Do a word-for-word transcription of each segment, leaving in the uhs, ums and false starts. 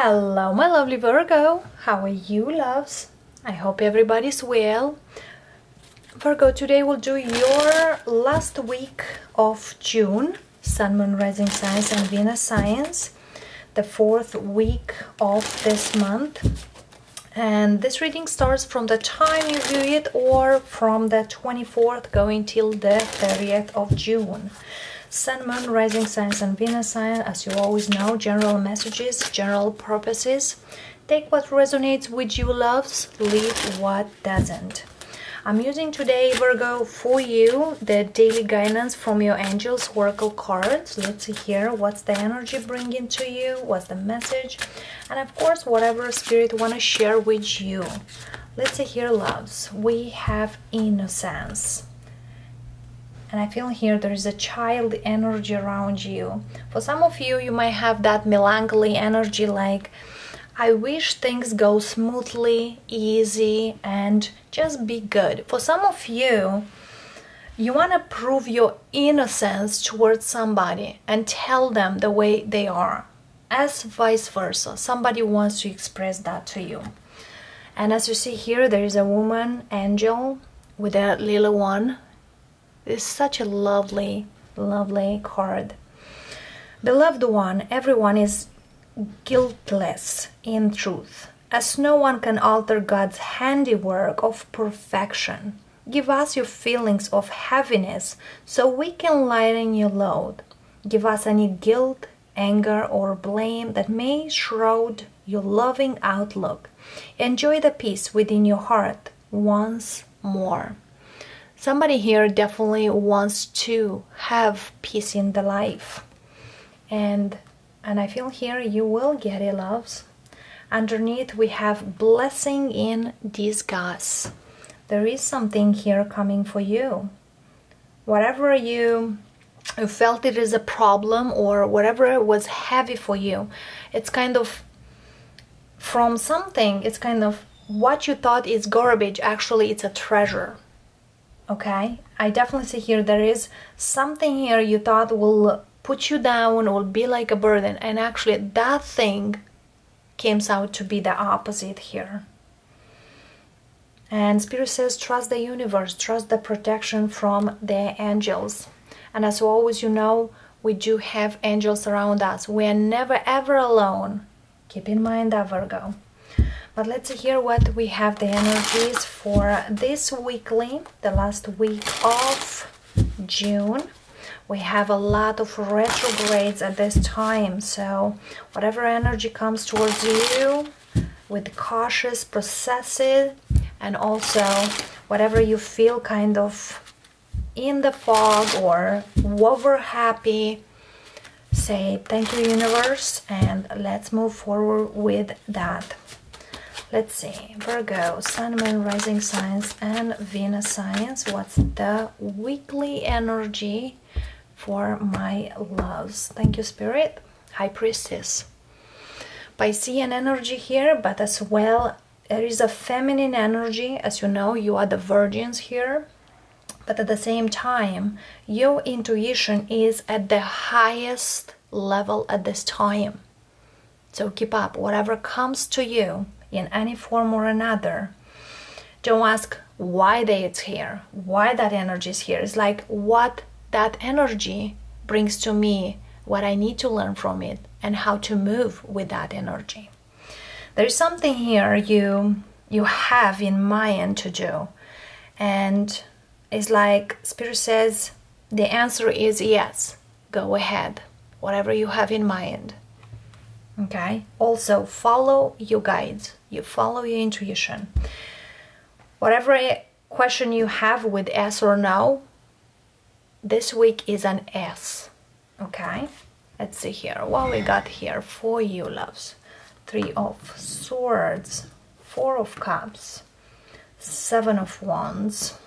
Hello my lovely Virgo, how are you loves? I hope everybody's well. Virgo, today we'll do your last week of June, Sun, Moon, Rising Signs and Venus Signs, the fourth week of this month. And this reading starts from the time you view it, or from the twenty-fourth going till the thirtieth of June. Sun, Moon, Rising Signs and Venus Sign, as you always know, general messages, general purposes. Take what resonates with you loves, leave what doesn't. I'm using today, Virgo, for you the daily guidance from your angels oracle cards. Let's see here what's the energy bringing to you, what's the message, and of course whatever spirit want to share with you. Let's see here loves, we have innocence. And I feel here there is a child energy around you. For some of you, you might have that melancholy energy like, I wish things go smoothly, easy, and just be good. For some of you, you want to prove your innocence towards somebody and tell them the way they are. As vice versa, somebody wants to express that to you. And as you see here, there is a woman, angel, with a little one. It's such a lovely, lovely card. Beloved one, everyone is guiltless in truth, as no one can alter God's handiwork of perfection. Give us your feelings of heaviness so we can lighten your load. Give us any guilt, anger, or blame that may shroud your loving outlook. Enjoy the peace within your heart once more. Somebody here definitely wants to have peace in the life. And, and I feel here you will get it, loves. Underneath we have blessing in disguise. There is something here coming for you. Whatever you, you felt it is a problem, or whatever was heavy for you, it's kind of from something, it's kind of what you thought is garbage, actually it's a treasure. Okay, I definitely see here there is something here you thought will put you down or be like a burden, and actually that thing comes out to be the opposite here. And Spirit says trust the universe, trust the protection from the angels. And as always, you know, we do have angels around us. We are never ever alone. Keep in mind that, Virgo. But let's see here what we have the energies for this weekly, the last week of June. We have a lot of retrogrades at this time, so whatever energy comes towards you with cautious, possessive, and also whatever you feel kind of in the fog or over happy, say thank you universe, and let's move forward with that. Let's see, Virgo, Sun, Moon, Rising Signs, and Venus Signs. What's the weekly energy for my loves? Thank you, Spirit. High Priestess. Piscean energy here, but as well, there is a feminine energy. As you know, you are the virgins here. But at the same time, your intuition is at the highest level at this time. So keep up. Whatever comes to you, in any form or another, don't ask why they it's here, why that energy is here. It's like what that energy brings to me, what I need to learn from it, and how to move with that energy. There's something here you you have in mind to do, and it's like Spirit says the answer is yes. Go ahead, whatever you have in mind. Okay, also follow your guides, you follow your intuition. Whatever question you have with yes or no, this week is an yes. Okay, let's see here what we got here for you loves. Three of Swords, Four of Cups, Seven of Wands,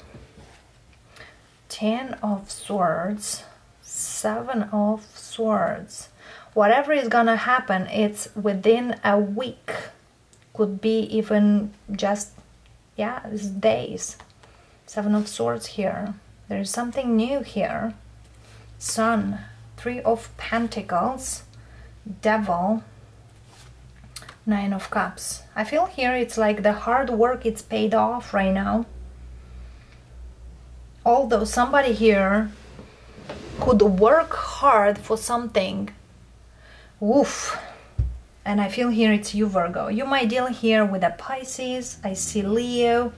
Ten of Swords, Seven of Swords. Whatever is gonna happen, it's within a week. Could be even just, yeah, it's days. Seven of Swords here. There's something new here. Sun, Three of Pentacles, Devil, Nine of Cups. I feel here it's like the hard work, it's paid off right now. Although somebody here could work hard for something. Woof. And I feel here it's you, Virgo. You might deal here with a Pisces. I see Leo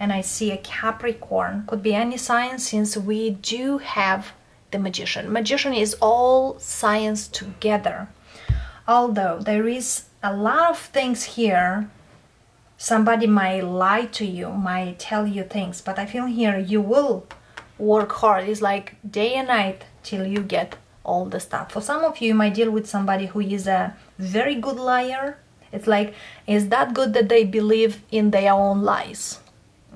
and I see a Capricorn. Could be any sign, since we do have the Magician. Magician is all signs together. Although there is a lot of things here, somebody might lie to you, might tell you things, but I feel here you will work hard. It's like day and night till you get all the stuff. For some of you, you might deal with somebody who is a very good liar. It's like, is that good that they believe in their own lies,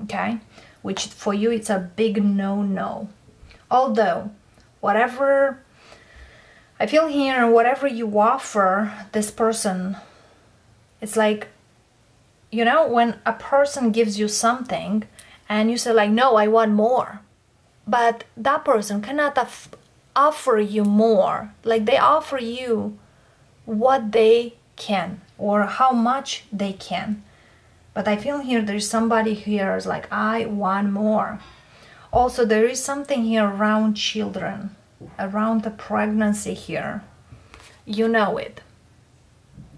okay? Which for you, it's a big no-no. Although, whatever, I feel here, whatever you offer this person, it's like, you know, when a person gives you something and you say like, no, I want more, but that person cannot afford offer you more. Like, they offer you what they can or how much they can, but I feel here there's somebody here is like, I want more. Also, there is something here around children, around the pregnancy here. You know it.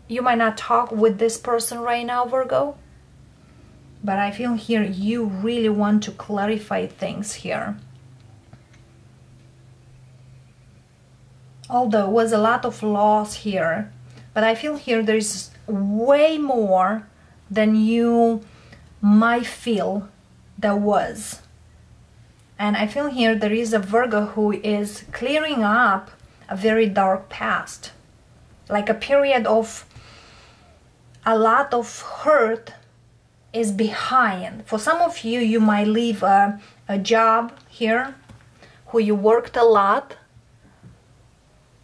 You might not talk with this person right now, Virgo, but I feel here you really want to clarify things here. Although it was a lot of loss here, but I feel here there's way more than you might feel there was. And I feel here there is a Virgo who is clearing up a very dark past, like a period of a lot of hurt is behind. For some of you, you might leave a, a job here who you worked a lot.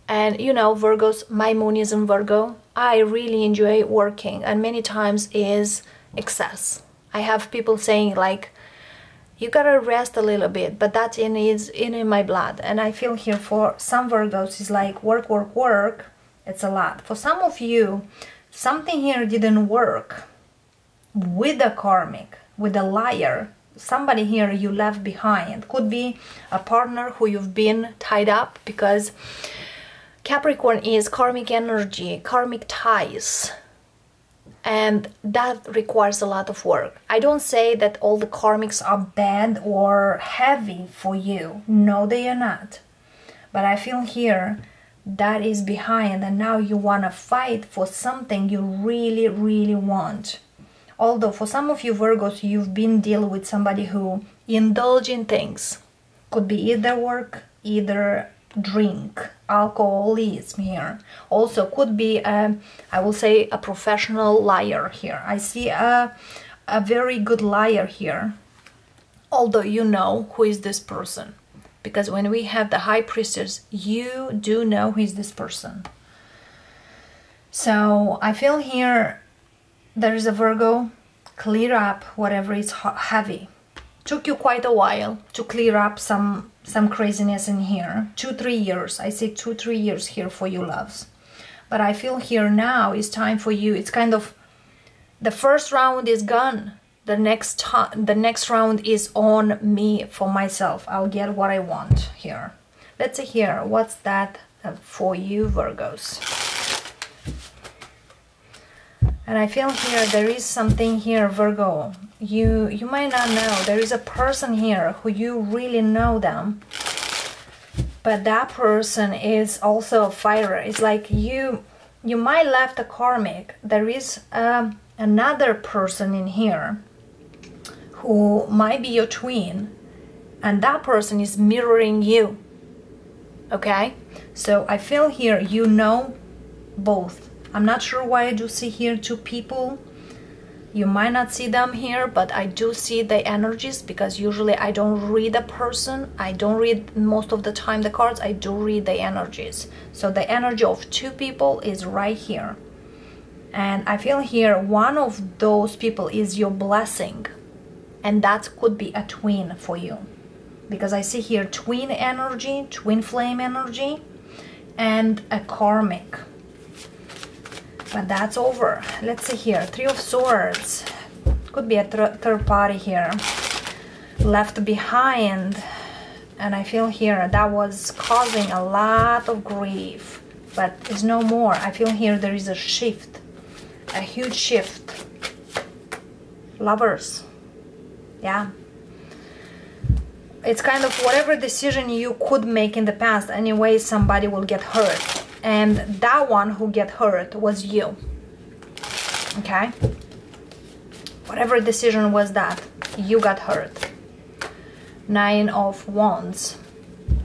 And you know, Virgos, my moon is in Virgo. I really enjoy working, and many times is excess. I have people saying like, you gotta rest a little bit, but that in is in, in my blood. And I feel here for some Virgos is like work, work, work. It's a lot. For some of you, something here didn't work with the karmic, with the liar. Somebody here you left behind. Could be a partner who you've been tied up, because Capricorn is karmic energy, karmic ties, and that requires a lot of work. I don't say that all the karmics are bad or heavy for you. No, they are not. But I feel here that is behind, and now you want to fight for something you really, really want. Although for some of you Virgos, you've been dealing with somebody who indulge in things. Could be either work, either drink, alcoholism here. Also could be a, I will say, a professional liar here. I see a, a very good liar here, although you know who is this person, because when we have the High Priestess, you do know who is this person. So I feel here there is a Virgo, clear up whatever is heavy. Took you quite a while to clear up some some craziness in here. Two three years, I see two three years here for you, loves. But I feel here now it's time for you. It's kind of the first round is gone. The next time, the next round is on me, for myself. I'll get what I want here. Let's see here what's that for you, Virgos. And I feel here there is something here, Virgo. You you might not know. There is a person here who you really know them, but that person is also a fighter. It's like you you might left a karmic. There is um, another person in here who might be your twin, and that person is mirroring you. Okay, so I feel here you know both. I'm not sure why I do see here two people. You might not see them here, but I do see the energies, because usually I don't read a person. I don't read most of the time the cards. I do read the energies. So the energy of two people is right here. And I feel here one of those people is your blessing. And that could be a twin for you, because I see here twin energy, twin flame energy, and a karmic. but that's over. Let's see here. Three of Swords. Could be a third party here. Left behind. And I feel here that was causing a lot of grief, but it's no more. I feel here there is a shift, a huge shift. Lovers, yeah. It's kind of whatever decision you could make in the past, anyway, somebody will get hurt. And that one who get hurt was you, okay? Whatever decision was that, you got hurt. Nine of Wands.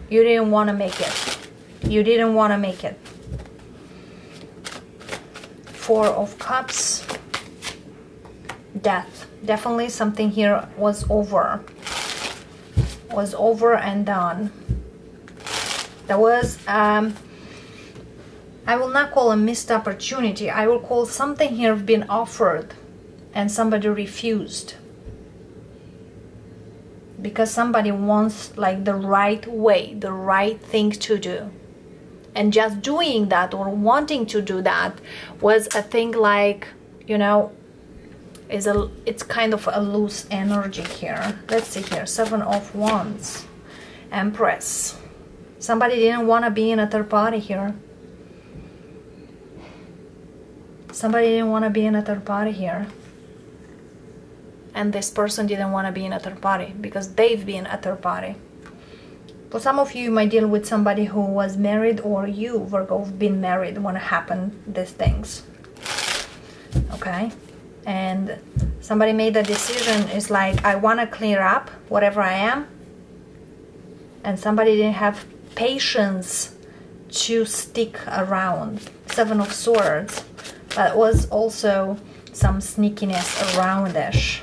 You didn't want to make it. You didn't want to make it. Four of Cups. Death. Definitely something here was over. Was over and done. There was, um, I will not call a missed opportunity. I will call something here being offered and somebody refused. Because somebody wants like the right way, the right thing to do. And just doing that or wanting to do that was a thing like, you know, is a, it's kind of a loose energy here. Let's see here, Seven of Wands, Empress. Somebody didn't want to be in a third party here. Somebody didn't want to be in a third party here. And this person didn't want to be in a third party because they've been a third party. For some of you, you might deal with somebody who was married, or you, Virgo, have been married when happened these things. Okay? And somebody made a decision, it's like, I want to clear up whatever I am. And somebody didn't have patience to stick around. Seven of Swords. That was also some sneakiness around-ish.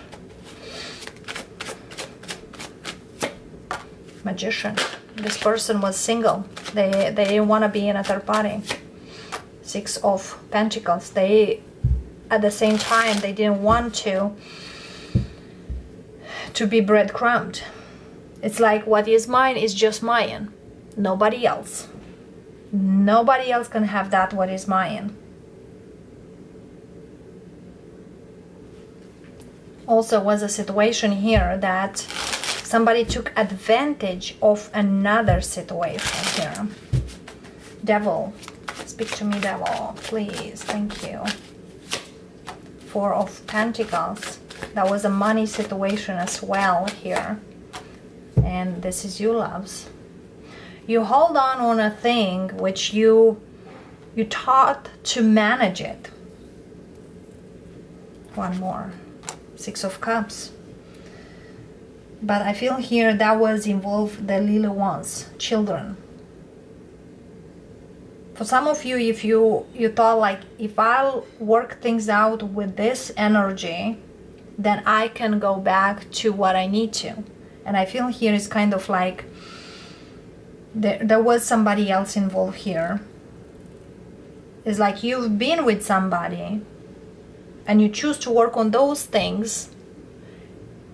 Magician. This person was single. They they didn't want to be in a third party. Six of Pentacles. They, at the same time, they didn't want to to be breadcrumbed. It's like, what is mine is just mine. Nobody else. Nobody else can have that what is mine. Also was a situation here that somebody took advantage of another situation here. Devil. Speak to me, Devil, please. Thank you. Four of Pentacles. That was a money situation as well here. And this is you, loves. You hold on on a thing which you, you taught to manage it. One more. Six of Cups. But I feel here that was involved the little ones, children. For some of you, if you, you thought like, if I'll work things out with this energy, then I can go back to what I need to. And I feel here is kind of like there, there was somebody else involved here. It's like you've been with somebody and you choose to work on those things,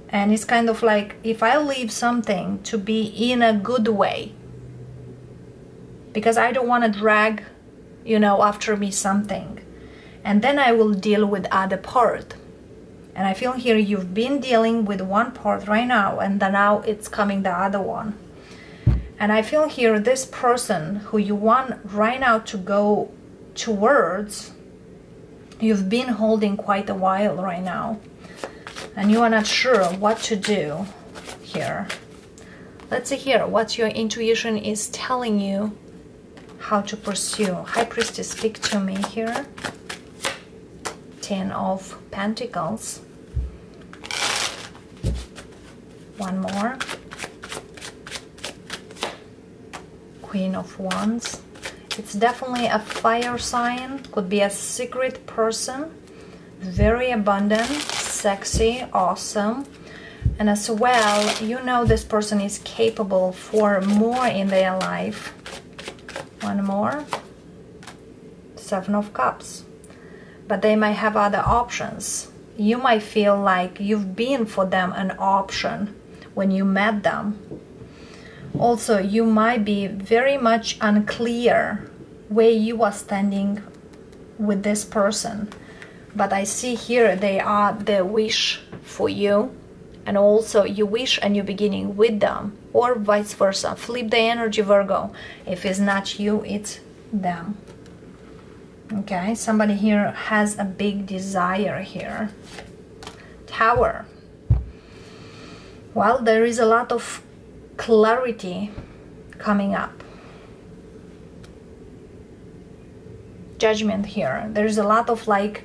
and it's kind of like, if I leave something to be in a good way, because I don't want to drag, you know, after me something, and then I will deal with other part. And I feel here you've been dealing with one part right now, and then now it's coming the other one. And I feel here this person who you want right now to go towards, you've been holding quite a while right now, and you are not sure what to do here. Let's see here what your intuition is telling you how to pursue. High Priestess, speak to me here. Ten of Pentacles. One more. Queen of Wands. It's definitely a fire sign, could be a secret person, very abundant, sexy, awesome. And as well, you know this person is capable for more in their life. One more. Seven of Cups. But they might have other options. You might feel like you've been for them an option when you met them. Also, you might be very much unclear where you are standing with this person, but I see here they are the wish for you, and also you wish a new beginning with them, or vice versa. Flip the energy, Virgo. If it's not you, it's them. Okay, somebody here has a big desire here. Tower. Well, there is a lot of clarity coming up. Judgment here. There's a lot of, like,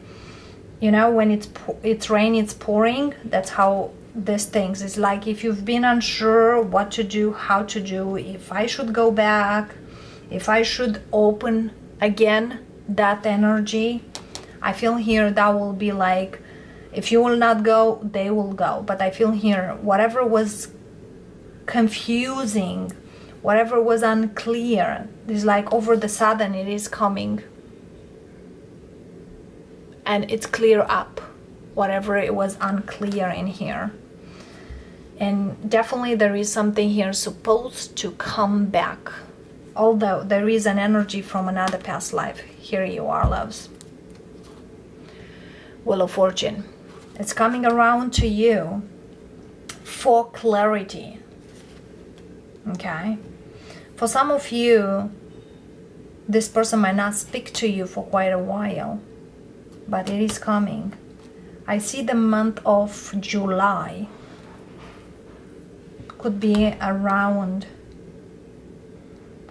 you know, when it's it's rain, it's pouring. That's how these things. It's like if you've been unsure what to do, how to do, if I should go back, if I should open again, that energy. I feel here that will be like, if you will not go, they will go. But I feel here whatever was confusing, whatever was unclear, is like over the sudden it is coming. And it's clear up, whatever it was unclear in here. And definitely there is something here supposed to come back. Although there is an energy from another past life. Here you are, loves. Wheel of Fortune. It's coming around to you for clarity. Okay? For some of you, this person might not speak to you for quite a while, but it is coming. I see the month of July. Could be around,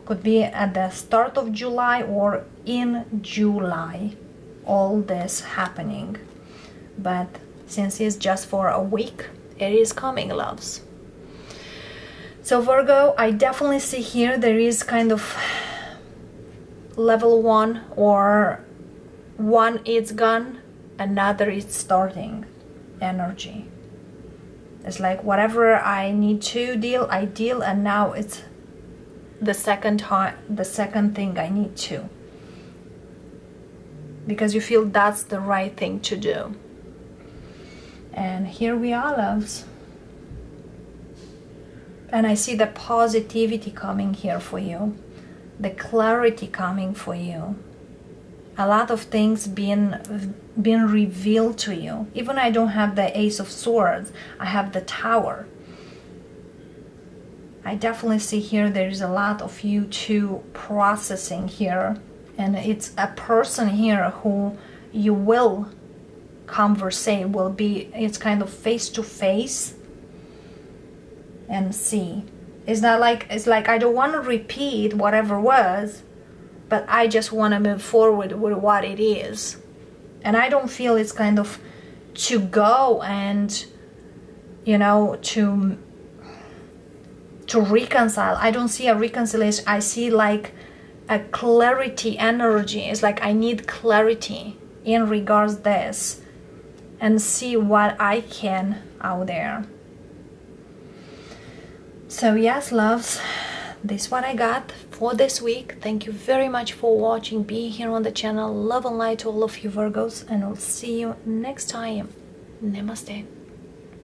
could be at the start of July or in July, all this happening. But since it's just for a week, it is coming, loves. So Virgo, I definitely see here there is kind of level one, or one is gone, another is starting energy. It's like whatever I need to deal, I deal, and now it's the second time, the second thing I need to. Because you feel that's the right thing to do. And here we are, loves. And I see the positivity coming here for you, the clarity coming for you. A lot of things being, being revealed to you. Even I don't have the Ace of Swords, I have the Tower. I definitely see here there is a lot of you two processing here. And it's a person here who you will conversate, will be, it's kind of face to face and see. It's not like, it's like I don't want to repeat whatever was, but I just want to move forward with what it is. And I don't feel it's kind of to go and, you know, to to reconcile. I don't see a reconciliation. I see like a clarity energy. It's like I need clarity in regards to this and see what I can out there. So yes, loves, this is what I got for this week. Thank you very much for watching, being here on the channel. Love and light to all of you Virgos, and I'll see you next time. Namaste.